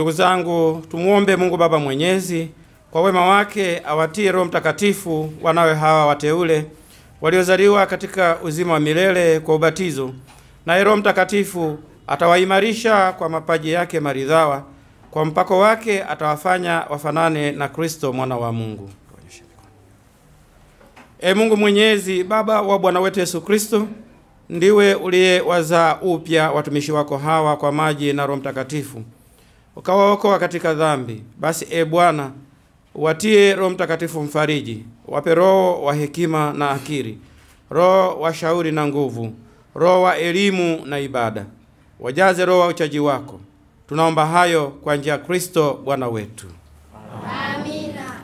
Ndugu zangu, tumuombe Mungu Baba Mwenyezi kwa wema wake awatie Roho Mtakatifu wanawe hawa wateule waliozaliwa katika uzima wa milele kwa ubatizo, na Roho Mtakatifu atawaimarisha kwa mapaji yake maridhawa, kwa mpako wake atawafanya wafanane na Kristo mwana wa Mungu. Mungu Mwenyezi, Baba wa Bwana wetu Yesu Kristo, ndiwe uliyewazaa upya watumishi wako hawa kwa maji na Roho Mtakatifu, ukawaokoa katika dhambi. Basi Bwana, watie Roho Mtakatifu mfariji, wape roho wa hekima na akili, roho wa shauri na nguvu, roho wa elimu na ibada, wajaze roho wa uchaji wako. Tunaomba hayo kwa njia ya Kristo Bwana wetu. Amina.